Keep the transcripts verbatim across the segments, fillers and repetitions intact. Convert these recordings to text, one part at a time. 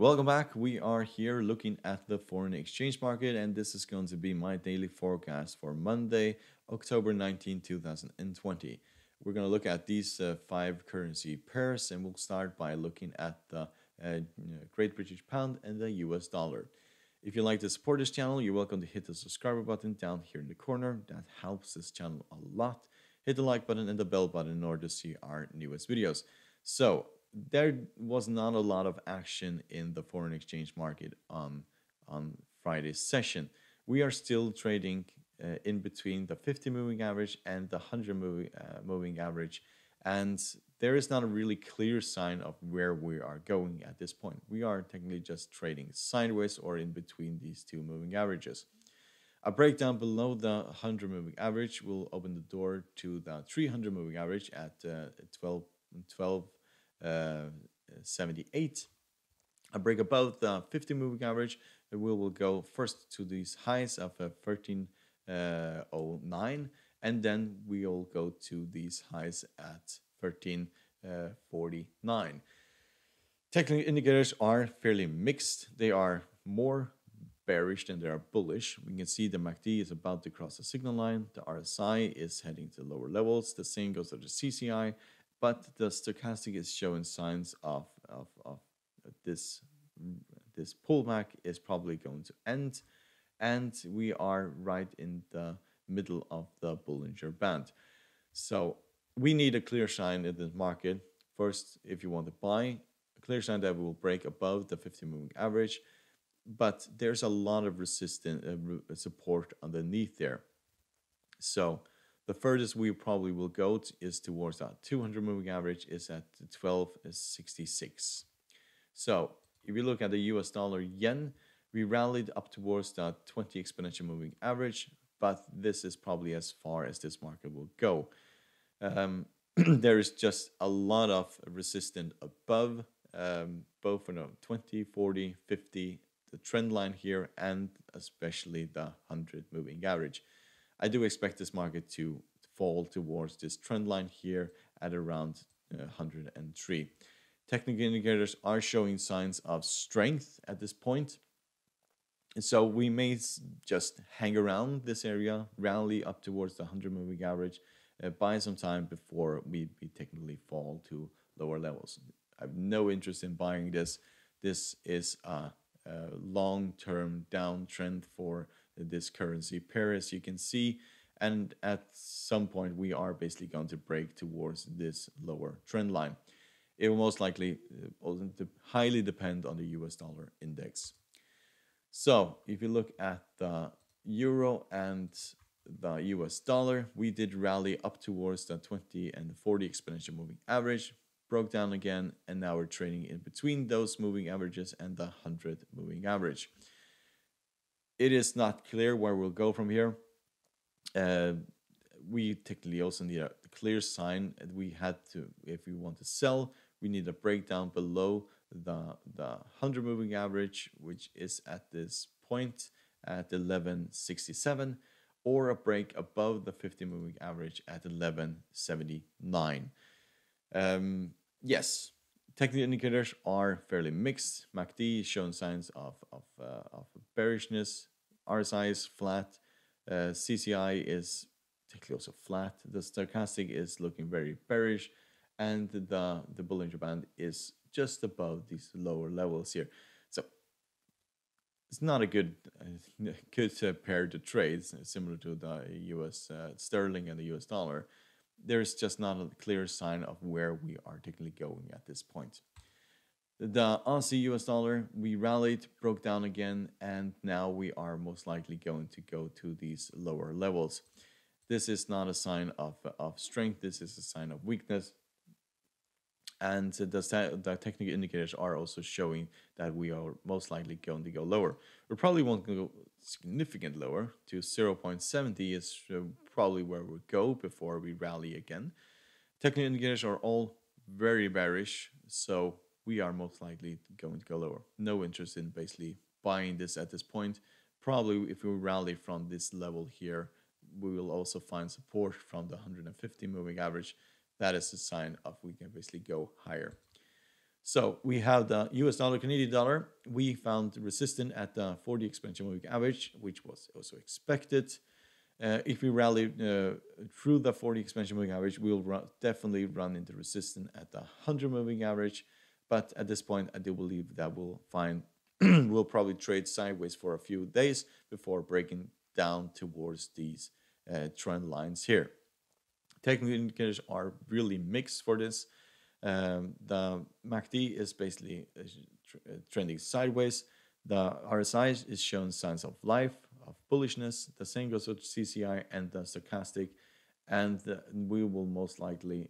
Welcome back. We are here looking at the foreign exchange market, and this is going to be my daily forecast for Monday, October nineteenth, two thousand twenty. We're going to look at these uh, five currency pairs, and we'll start by looking at the uh, Great British Pound and the U S dollar. If you like to support this channel, you're welcome to hit the subscriber button down here in the corner. That helps this channel a lot. Hit the like button and the bell button in order to see our newest videos. So there was not a lot of action in the foreign exchange market on, on Friday's session. We are still trading uh, in between the fifty moving average and the one hundred moving, uh, moving average. And there is not a really clear sign of where we are going at this point. We are technically just trading sideways or in between these two moving averages. A breakdown below the one hundred moving average will open the door to the three hundred moving average at uh, twelve seventy-eight. A break above the fifty moving average, we will go first to these highs of uh, thirteen oh nine, and then we will go to these highs at thirteen forty-nine. Technical indicators are fairly mixed. They are more bearish than they are bullish. We can see the M A C D is about to cross the signal line. The R S I is heading to lower levels. The same goes for the C C I. But the stochastic is showing signs of, of, of this, this pullback is probably going to end. And we are right in the middle of the Bollinger Band. So we need a clear sign in this market. First, if you want to buy, a clear sign that we will break above the fifty moving average. But there's a lot of resistance uh, support underneath there. So the furthest we probably will go to is towards that two hundred moving average is at twelve sixty-six. So if you look at the U S dollar yen, we rallied up towards that twenty exponential moving average, but this is probably as far as this market will go. Um, there is just a lot of resistance above, um, both for the twenty, forty, fifty, the trend line here, and especially the one hundred moving average. I do expect this market to fall towards this trend line here at around uh, one hundred three. Technical indicators are showing signs of strength at this point. And so we may just hang around this area, rally up towards the one hundred moving average, uh, buy some time before we, we technically fall to lower levels. I have no interest in buying this. This is a, a long-term downtrend for this currency pair, as you can see, and at some point we are basically going to break towards this lower trend line. It will most likely highly depend on the U S dollar index. So if you look at the euro and the U S dollar, we did rally up towards the twenty and forty exponential moving average, broke down again, and now we're trading in between those moving averages and the one hundred moving average. It is not clear where we'll go from here. Uh, we technically also need a clear sign. We had to, if we want to sell, we need a breakdown below the, the one hundred moving average, which is at this point at eleven sixty-seven, or a break above the fifty moving average at eleven seventy-nine. Um, yes. Technical indicators are fairly mixed. M A C D is showing signs of, of, uh, of bearishness. R S I is flat. Uh, C C I is technically also flat. The stochastic is looking very bearish. And the, the Bollinger Band is just above these lower levels here. So it's not a good, uh, good uh, pair to trade, similar to the U S uh, sterling and the U S dollar. There is just not a clear sign of where we are technically going at this point. The Aussie U S dollar, we rallied, broke down again, and now we are most likely going to go to these lower levels. This is not a sign of, of strength. This is a sign of weakness. And the, the technical indicators are also showing that we are most likely going to go lower. We probably won't go significantly lower to zero point seven zero is probably where we'll go before we rally again. Technical indicators are all very bearish, so we are most likely going to go lower. No interest in basically buying this at this point. Probably if we rally from this level here, we will also find support from the one hundred fifty moving average. That is a sign of we can basically go higher. So we have the U S dollar, Canadian dollar. We found resistance at the forty expansion moving average, which was also expected. Uh, if we rally uh, through the forty expansion moving average, we'll run, definitely run into resistance at the one hundred moving average. But at this point, I do believe that we'll find we'll probably trade sideways for a few days before breaking down towards these uh, trend lines here. Technical indicators are really mixed for this. Um, the M A C D is basically uh, tr uh, trending sideways. The R S I is showing signs of life, of bullishness. The same goes with C C I and the stochastic. And the, we will most likely,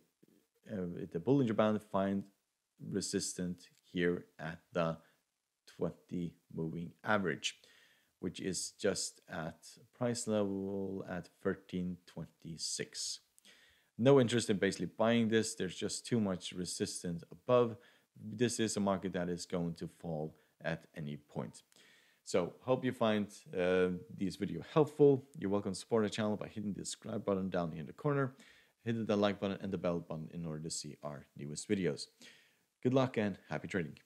uh, with the Bollinger Band, find resistance here at the twenty moving average, which is just at price level at thirteen twenty-six. No interest in basically buying this. There's just too much resistance above. This is a market that is going to fall at any point. So hope you find uh, this video helpful. You're welcome to support our channel by hitting the subscribe button down here in the corner, hitting the like button and the bell button in order to see our newest videos. Good luck and happy trading.